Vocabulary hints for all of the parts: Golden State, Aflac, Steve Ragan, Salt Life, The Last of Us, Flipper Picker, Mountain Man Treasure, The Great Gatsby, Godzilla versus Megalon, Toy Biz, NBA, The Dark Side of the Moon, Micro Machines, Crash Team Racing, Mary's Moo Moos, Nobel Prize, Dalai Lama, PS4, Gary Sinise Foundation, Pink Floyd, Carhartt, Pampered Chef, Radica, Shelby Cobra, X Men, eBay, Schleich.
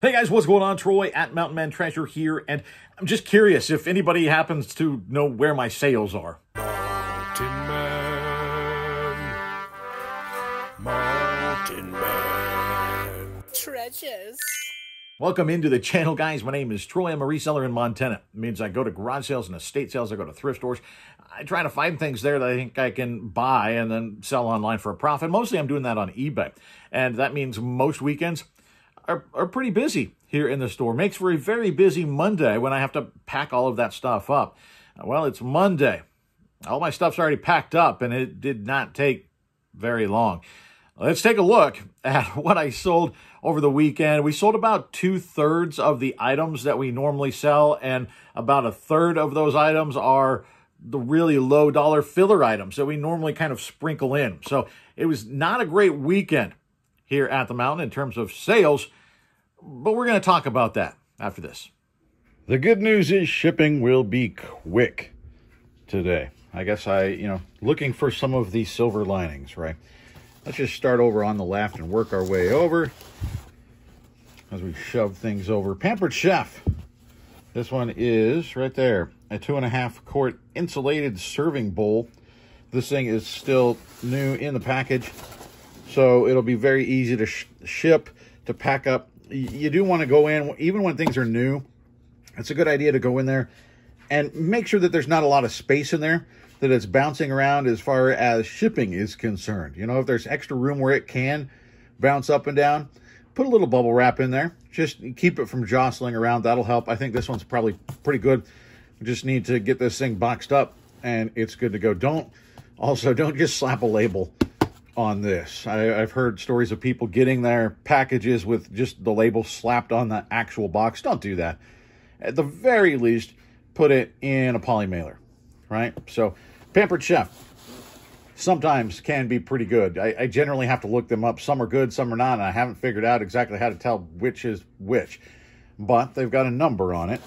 Hey guys, what's going on? Troy at Mountain Man Treasure here, and I'm just curious if anybody happens to know where my sales are. Mountain Man Treasures. Welcome into the channel, guys. My name is Troy. I'm a reseller in Montana. It means I go to garage sales and estate sales. I go to thrift stores. I try to find things there that I think I can buy and then sell online for a profit. Mostly I'm doing that on eBay, and that means most weekends are pretty busy here in the store. Makes for a very busy Monday when I have to pack all of that stuff up. Well, it's Monday. All my stuff's already packed up, and it did not take very long. Let's take a look at what I sold over the weekend. We sold about 2/3 of the items that we normally sell, and about 1/3 of those items are the really low-dollar filler items that we normally kind of sprinkle in. So it was not a great weekend here at the mountain in terms of sales, but we're going to talk about that after this. The good news is shipping will be quick today. I guess looking for some of these silver linings, right? Let's just start over on the left and work our way over as we shove things over. Pampered Chef. This one is right there, a 2.5-quart insulated serving bowl. This thing is still new in the package, so it'll be very easy to ship, to pack up. You do want to go in, even when things are new, it's a good idea to go in there and make sure that there's not a lot of space in there, that it's bouncing around as far as shipping is concerned. You know, if there's extra room where it can bounce up and down, put a little bubble wrap in there. Just keep it from jostling around. That'll help. I think this one's probably pretty good. We just need to get this thing boxed up and it's good to go. Also, don't just slap a label on this. I've heard stories of people getting their packages with just the label slapped on the actual box. Don't do that. At the very least, put it in a poly mailer, right? So Pampered Chef sometimes can be pretty good. I generally have to look them up. Some are good, some are not, and I haven't figured out exactly how to tell which is which, but they've got a number on it.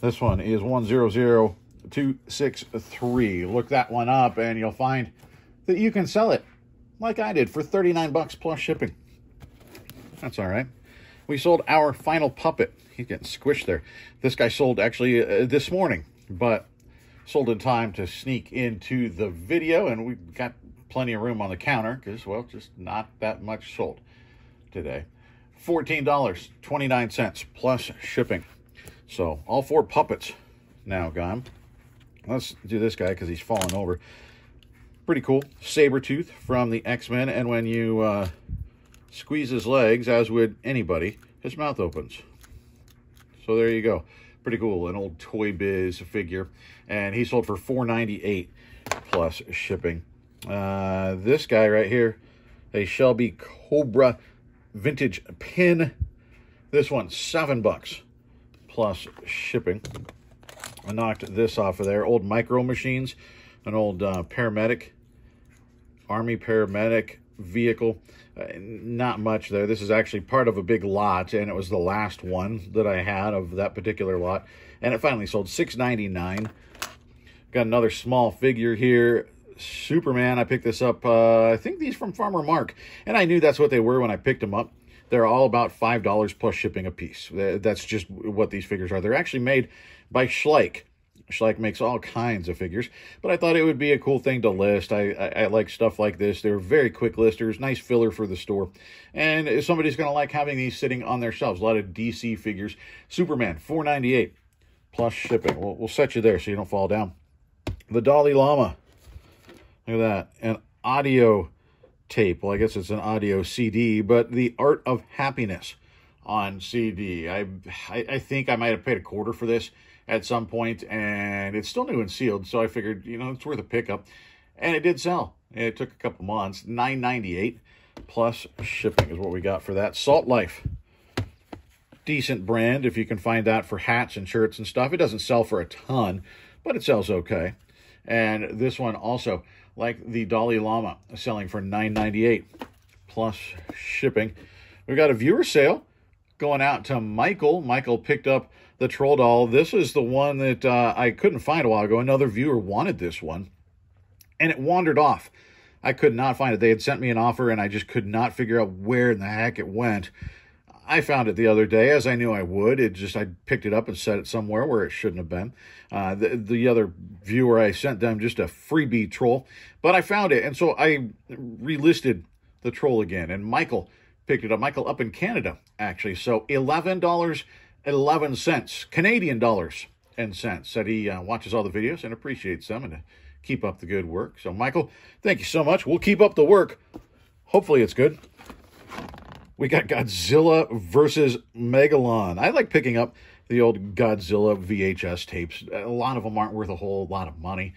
This one is 100263. Look that one up and you'll find that you can sell it like I did for 39 bucks plus shipping. That's all right. We sold our final puppet. He's getting squished there. This guy sold actually this morning, but sold in time to sneak into the video, and we've got plenty of room on the counter because, well, just not that much sold today. $14.29 plus shipping. So all four puppets now gone. Let's do this guy because he's falling over. Pretty cool. Sabretooth from the X Men, and when you squeeze his legs, as would anybody, his mouth opens. So there you go. Pretty cool. An old Toy Biz figure, and he sold for $4.98 plus shipping. This guy right here, a Shelby Cobra vintage pin. This one, $7 plus shipping. I knocked this off of there. Old Micro Machines, an old army paramedic vehicle. Not much there. This is actually part of a big lot, and it was the last one that I had of that particular lot, and it finally sold $6.99. Got another small figure here, Superman. I picked this up, I think these from Farmer Mark, and I knew that's what they were when I picked them up. They're all about $5 plus shipping a piece. That's just what these figures are. They're actually made by Schleich. Schleich makes all kinds of figures, but I thought it would be a cool thing to list. I like stuff like this. They're very quick listers, nice filler for the store, and somebody's going to like having these sitting on their shelves. A lot of DC figures. Superman, $4.98 plus shipping. We'll set you there so you don't fall down. The Dalai Lama. Look at that. An audio tape. Well, I guess it's an audio CD, but The Art of Happiness on CD. I think I might have paid $0.25 for this at some point, and it's still new and sealed, so I figured, you know, it's worth a pickup, and it did sell. It took a couple months. $9.98 plus shipping is what we got for that. Salt Life, decent brand if you can find that for hats and shirts and stuff. It doesn't sell for a ton, but it sells okay. And this one also, like the Dalai Lama, selling for $9.98 plus shipping. We've got a viewer sale going out to Michael. Michael picked up the troll doll. This is the one that I couldn't find a while ago. Another viewer wanted this one, and it wandered off. I could not find it. They had sent me an offer, and I just could not figure out where in the heck it went. I found it the other day, as I knew I would. It just, I picked it up and set it somewhere where it shouldn't have been. The other viewer, I sent them just a freebie troll, but I found it. And so I relisted the troll again, and Michael picked it up. Michael up in Canada, actually. So $11.11, Canadian dollars and cents. Said he watches all the videos and appreciates them, and keep up the good work. So Michael, thank you so much. We'll keep up the work. Hopefully it's good. We got Godzilla versus Megalon. I like picking up the old Godzilla VHS tapes. A lot of them aren't worth a whole lot of money,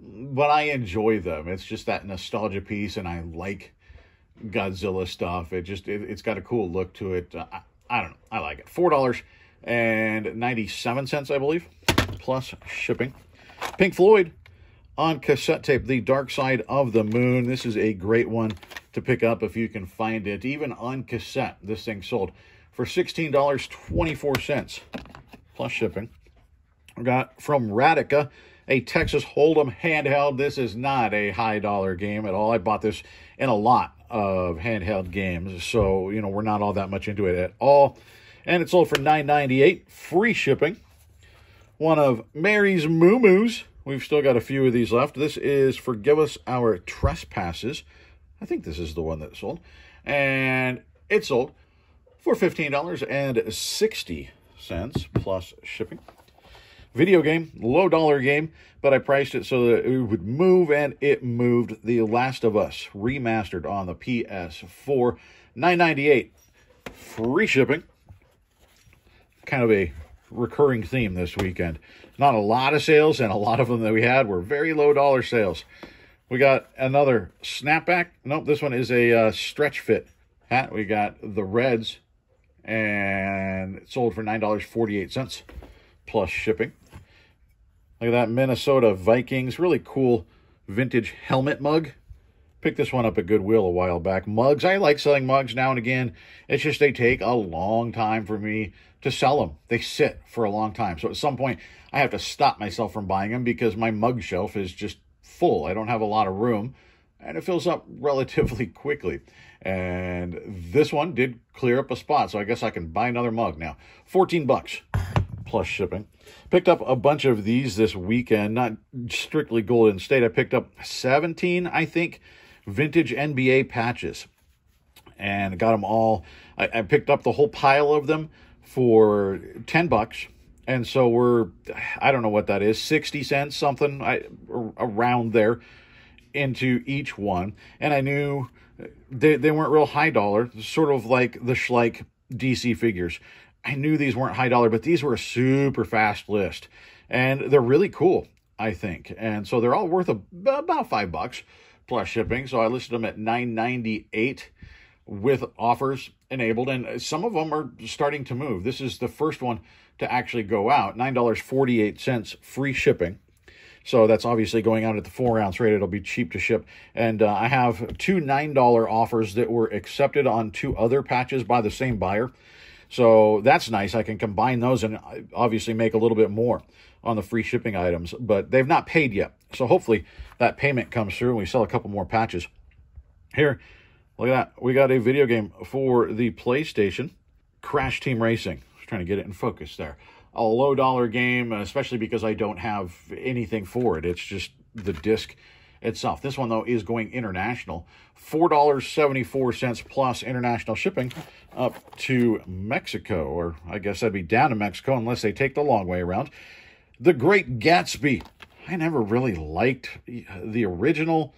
but I enjoy them. It's just that nostalgia piece, and I like Godzilla stuff. It just, it's got a cool look to it. I don't know. I like it. $4.97, I believe, plus shipping. Pink Floyd on cassette tape, The Dark Side of the Moon. This is a great one to pick up if you can find it. Even on cassette, this thing sold for $16.24, plus shipping. We got from Radica, a Texas Hold'em handheld. This is not a high-dollar game at all. I bought this in a lot of handheld games, so, you know, we're not all that much into it at all. And it sold for $9.98, free shipping. One of Mary's Moo Moos. We've still got a few of these left. This is Forgive Us Our Trespasses. I think this is the one that sold. And it sold for $15.60 plus shipping. Video game, low dollar game, but I priced it so that it would move, and it moved. The Last of Us remastered on the PS4, $9.98, free shipping. Kind of a recurring theme this weekend. Not a lot of sales, and a lot of them that we had were very low dollar sales. We got another snapback. Nope, this one is a stretch fit hat. We got the Reds, and it sold for $9.48 plus shipping. Look at that, Minnesota Vikings. Really cool vintage helmet mug. Picked this one up at Goodwill a while back. Mugs, I like selling mugs now and again. It's just they take a long time for me to sell them. They sit for a long time. So at some point, I have to stop myself from buying them because my mug shelf is just full. I don't have a lot of room, and it fills up relatively quickly. And this one did clear up a spot, so I guess I can buy another mug now. $14 plus shipping. Picked up a bunch of these this weekend, not strictly Golden State. I picked up 17, I think, vintage NBA patches, and got them all. I picked up the whole pile of them for $10, and so we're, I don't know what that is, 60 cents, something around there into each one. And I knew they weren't real high dollar, sort of like the Schleich DC figures. I knew these weren't high dollar, but these were a super fast list, and they're really cool, I think. And so they're all worth about $5 plus shipping. So I listed them at $9.98 with offers enabled, and some of them are starting to move. This is the first one to actually go out, $9.48 free shipping. So that's obviously going out at the 4-ounce rate. It'll be cheap to ship. And I have two $9 offers that were accepted on two other patches by the same buyer. So that's nice. I can combine those and obviously make a little bit more on the free shipping items, but they've not paid yet. So hopefully that payment comes through and we sell a couple more patches. Here, look at that. We got a video game for the PlayStation, Crash Team Racing. I was trying to get it in focus there. A low dollar game, especially because I don't have anything for it. It's just the disc itself. This one, though, is going international. $4.74 plus international shipping up to Mexico, or I guess that'd be down to Mexico unless they take the long way around. The Great Gatsby. I never really liked the original,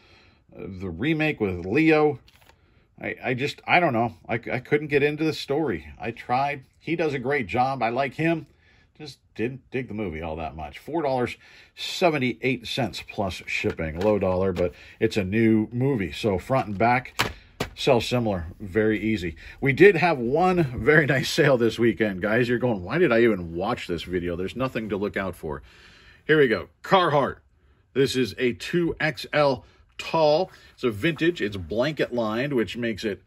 the remake with Leo. I just, I don't know. I couldn't get into the story. I tried. He does a great job. I like him. Just didn't dig the movie all that much. $4.78 plus shipping. Low dollar, but it's a new movie. So front and back, sell similar. Very easy. We did have one very nice sale this weekend, guys. You're going, why did I even watch this video? There's nothing to look out for. Here we go. Carhartt. This is a 2XL tall. It's a vintage. It's blanket lined, which makes it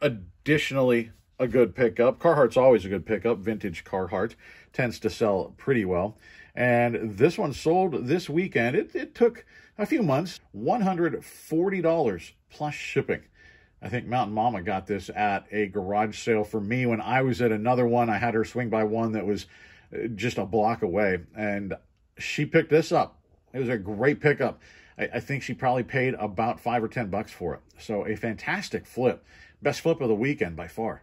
additionally a good pickup. Carhartt's always a good pickup. Vintage Carhartt tends to sell pretty well. And this one sold this weekend. It took a few months. $140 plus shipping. I think Mountain Mama got this at a garage sale for me when I was at another one. I had her swing by one that was just a block away, and she picked this up. It was a great pickup. I think she probably paid about $5 or $10 for it. So a fantastic flip. Best flip of the weekend by far.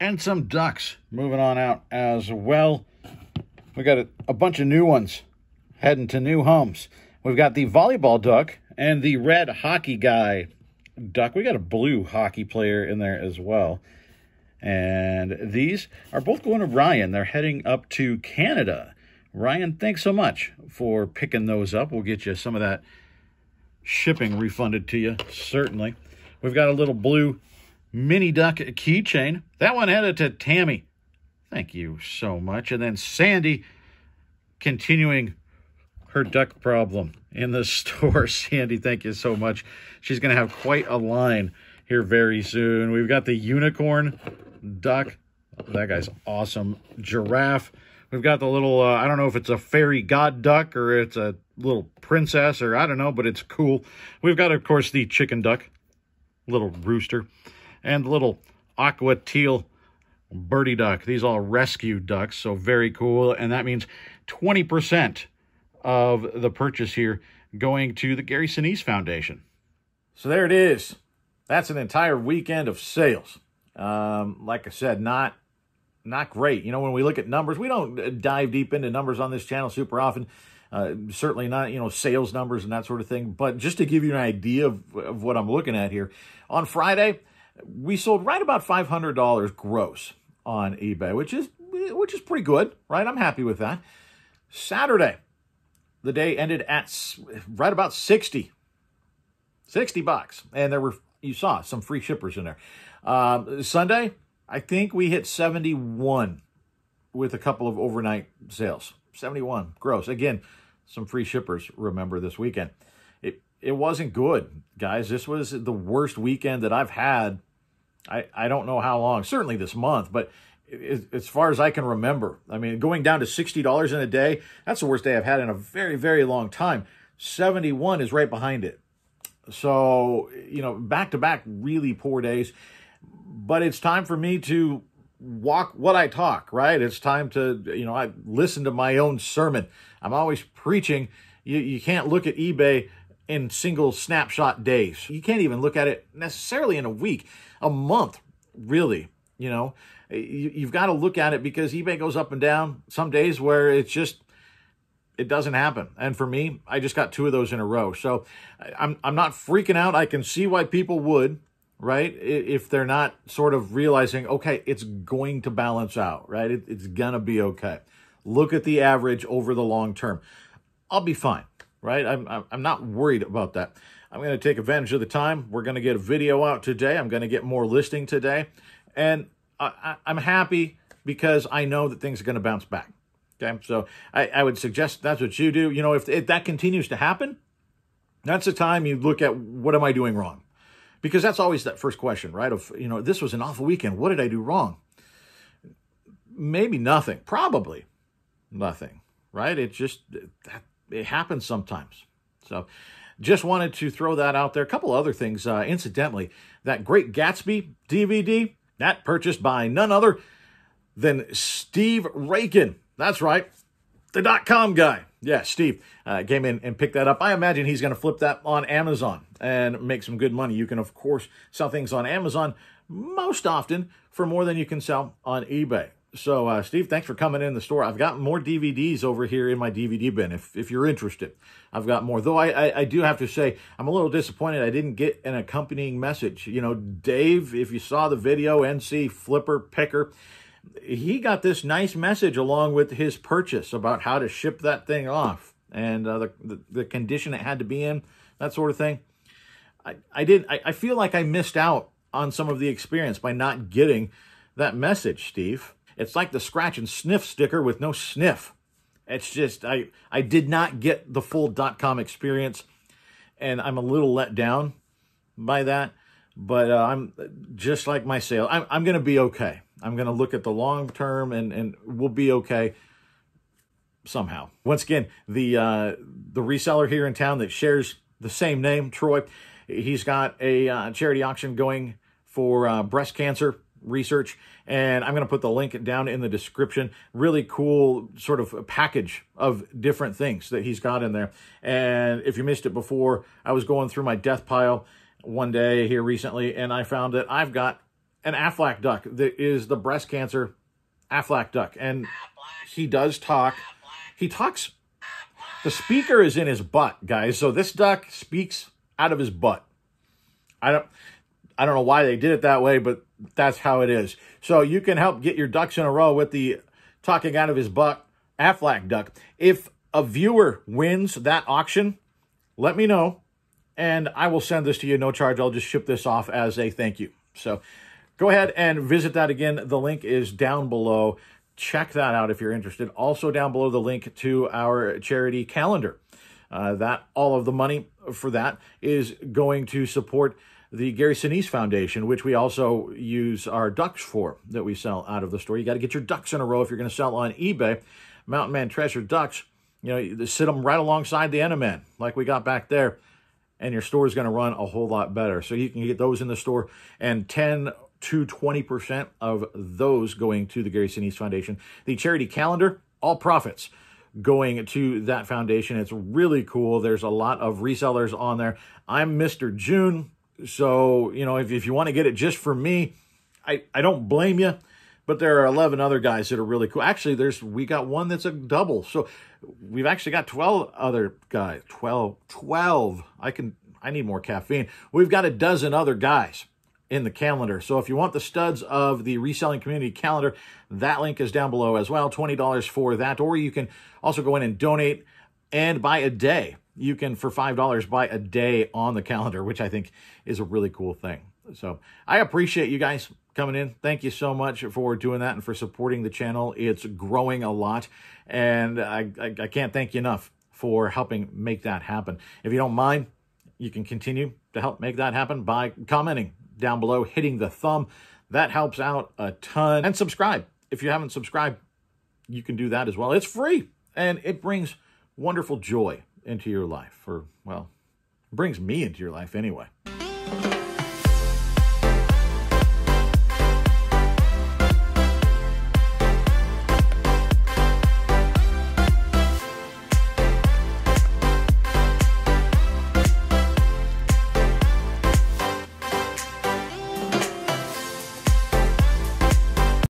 And some ducks moving on out as well. We got a bunch of new ones heading to new homes. We've got the volleyball duck and the red hockey guy duck. We got a blue hockey player in there as well. And these are both going to Ryan. They're heading up to Canada. Ryan, thanks so much for picking those up. We'll get you some of that shipping refunded to you, certainly. We've got a little blue mini duck keychain. That one headed to Tammy. Thank you so much. And then Sandy continuing her duck problem in the store. Sandy, thank you so much. She's going to have quite a line here very soon. We've got the unicorn duck. That guy's awesome. Giraffe. We've got the little, I don't know if it's a fairy god duck or it's a little princess or I don't know, but it's cool. We've got, of course, the chicken duck, little rooster, and little aqua teal birdie duck. These all rescue ducks, so very cool. And that means 20% of the purchase here going to the Gary Sinise Foundation. So there it is. That's an entire weekend of sales. Like I said, not great. You know, when we look at numbers, we don't dive deep into numbers on this channel super often. Certainly not, you know, sales numbers and that sort of thing. But just to give you an idea of what I'm looking at here, on Friday, we sold right about $500 gross on eBay, which is pretty good, right? I'm happy with that. Saturday, the day ended at right about 60 bucks. And there were, you saw, some free shippers in there. Sunday, I think we hit 71 with a couple of overnight sales. 71 gross. Again, some free shippers, remember, this weekend. It wasn't good, guys. This was the worst weekend that I've had. I don't know how long, certainly this month, but as far as I can remember. I mean, going down to $60 in a day, that's the worst day I've had in a very, very long time. 71 is right behind it. So, you know, back-to-back really poor days. But it's time for me to walk what I talk, right? It's time to, you know, I listen to my own sermon. I'm always preaching. You can't look at eBay in single snapshot days. You can't even look at it necessarily in a week, a month, really. You know, you've got to look at it because eBay goes up and down. Some days where it's just, it doesn't happen. And for me, I just got two of those in a row. So I'm not freaking out. I can see why people would. Right? If they're not sort of realizing, okay, it's going to balance out, right? It's going to be okay. Look at the average over the long term. I'll be fine, right? I'm not worried about that. I'm going to take advantage of the time. We're going to get a video out today. I'm going to get more listing today. And I'm happy because I know that things are going to bounce back. Okay? So I would suggest that's what you do. You know, if that continues to happen, that's the time you look at what am I doing wrong? Because that's always that first question, right? Of, you know, this was an awful weekend. What did I do wrong? Maybe nothing. Probably nothing, right? It just, it happens sometimes. So just wanted to throw that out there. A couple other things, incidentally. That Great Gatsby DVD, that purchased by none other than Steve Ragan. That's right. The .com guy. Yeah, Steve came in and picked that up. I imagine he's going to flip that on Amazon and make some good money. You can, of course, sell things on Amazon most often for more than you can sell on eBay. So, Steve, thanks for coming in the store. I've got more DVDs over here in my DVD bin if you're interested. I've got more. Though I do have to say I'm a little disappointed I didn't get an accompanying message. You know, Dave, if you saw the video, NC Flipper Picker, he got this nice message along with his purchase about how to ship that thing off and the condition it had to be in, that sort of thing. I feel like I missed out on some of the experience by not getting that message, Steve. It's like the scratch and sniff sticker with no sniff. It's just, I did not get the full .com experience, and I'm a little let down by that. But I'm just like my sale. I'm going to be okay. I'm going to look at the long term, and we'll be okay somehow. Once again, the reseller here in town that shares the same name, Troy, He's got a charity auction going for breast cancer research, and I'm going to put the link down in the description. Really cool sort of package of different things that he's got in there. And if you missed it before, I was going through my death pile one day here recently, and I found that I've got an Aflac duck that is the breast cancer Aflac duck, and he does talk. He talks. The speaker is in his butt, guys. So this duck speaks out of his butt. I don't know why they did it that way, but that's how it is. So you can help get your ducks in a row with the talking out of his butt Aflac duck. If a viewer wins that auction, let me know, and I will send this to you, no charge. I'll just ship this off as a thank you. So go ahead and visit that again. The link is down below. Check that out if you're interested. Also down below, the link to our charity calendar. That all of the money for that is going to support the Gary Sinise Foundation, which we also use our ducks for that we sell out of the store. You got to get your ducks in a row if you're going to sell on eBay. Mountain Man Treasure ducks, you know, you sit them right alongside the Enaman like we got back there, and your store is going to run a whole lot better. So you can get those in the store, and 10 to 20% of those going to the Gary Sinise Foundation. The charity calendar, all profits going to that foundation. It's really cool. There's a lot of resellers on there. I'm Mr. June. So, you know, if you want to get it just for me, I don't blame you, but there are 11 other guys that are really cool. Actually, we got one that's a double. So we've actually got 12 other guys, 12. I need more caffeine. We've got a dozen other guys in the calendar. So if you want the studs of the reselling community calendar, that link is down below as well. $20 for that, or you can also go in and donate and buy a day. You can, for $5, buy a day on the calendar, which I think is a really cool thing. So I appreciate you guys coming in. Thank you so much for doing that and for supporting the channel. It's growing a lot, and I can't thank you enough for helping make that happen. If you don't mind, you can continue to help make that happen by commenting down below, hitting the thumb. That helps out a ton. And subscribe. If you haven't subscribed, you can do that as well. It's free, and it brings wonderful joy into your life, or, well, brings me into your life anyway.